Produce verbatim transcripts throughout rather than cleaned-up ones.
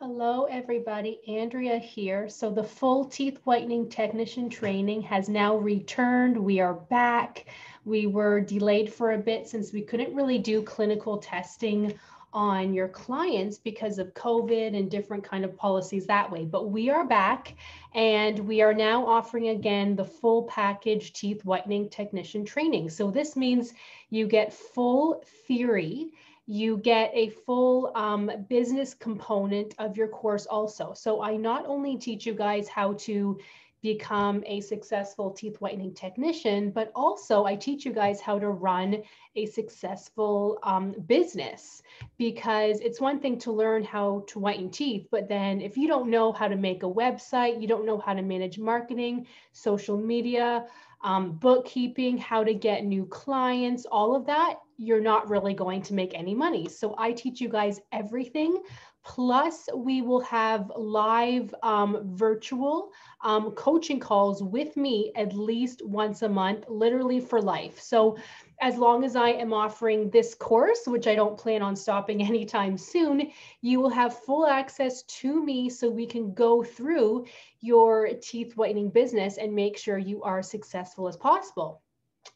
Hello, everybody. Andrea here. So the full teeth whitening technician training has now returned. We are back. We were delayed for a bit since we couldn't really do clinical testing on your clients because of COVID and different kind of policies that way. But we are back and we are now offering again the full package teeth whitening technician training. So this means you get full theory. You get a full um, business component of your course also. So I not only teach you guys how to become a successful teeth whitening technician, but also I teach you guys how to run a successful um, business, because it's one thing to learn how to whiten teeth, but then if you don't know how to make a website, you don't know how to manage marketing, social media, um, bookkeeping, how to get new clients, all of that, you're not really going to make any money. So I teach you guys everything. Plus, we will have live um, virtual um, coaching calls with me at least once a month, literally for life. So as long as I am offering this course, which I don't plan on stopping anytime soon, you will have full access to me so we can go through your teeth whitening business and make sure you are successful as possible.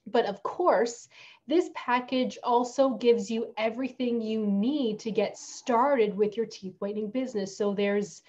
But of course, this package also gives you everything you need to get started with your teeth whitening business. So there's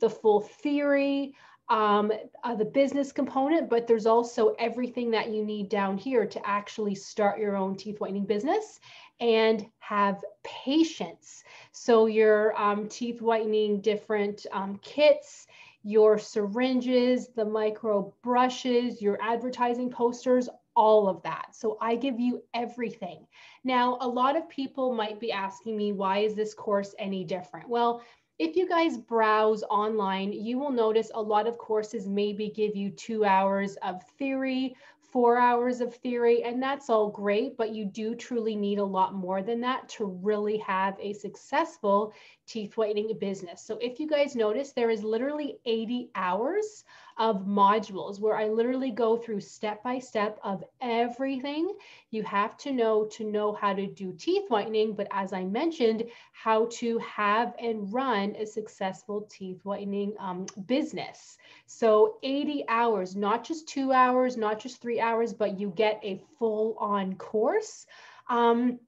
the full theory, um, uh, the business component, but there's also everything that you need down here to actually start your own teeth whitening business and have patience. So your um, teeth whitening different um, kits, your syringes, the micro brushes, your advertising posters, all of that. So I give you everything. Now, a lot of people might be asking me, why is this course any different? Well, if you guys browse online, you will notice a lot of courses maybe give you two hours of theory, four hours of theory, and that's all great, but you do truly need a lot more than that to really have a successful teeth whitening business. So if you guys notice, there is literally eighty hours of modules where I literally go through step-by-step of everything you have to know to know how to do teeth whitening, but as I mentioned, how to have and run a successful teeth whitening um, business. So eighty hours, not just two hours, not just three hours, but you get a full-on course. Um,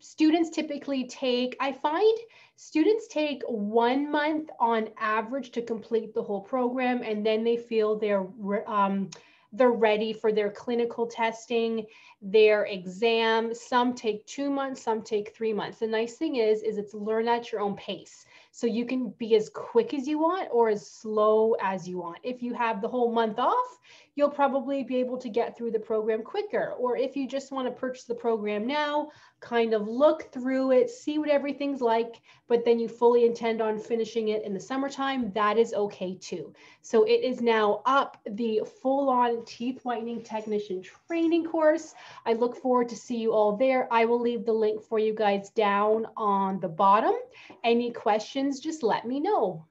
students typically take, I find students take one month on average to complete the whole program, and then they feel they're, um, they're ready for their clinical testing, their exam. Some take two months, some take three months. The nice thing is, is it's learn at your own pace. So you can be as quick as you want or as slow as you want. If you have the whole month off, you'll probably be able to get through the program quicker. Or if you just want to purchase the program now, kind of look through it, see what everything's like, but then you fully intend on finishing it in the summertime, that is okay too. So it is now up, the full-on teeth whitening technician training course. I look forward to see you all there. I will leave the link for you guys down on the bottom. Any questions? Just let me know.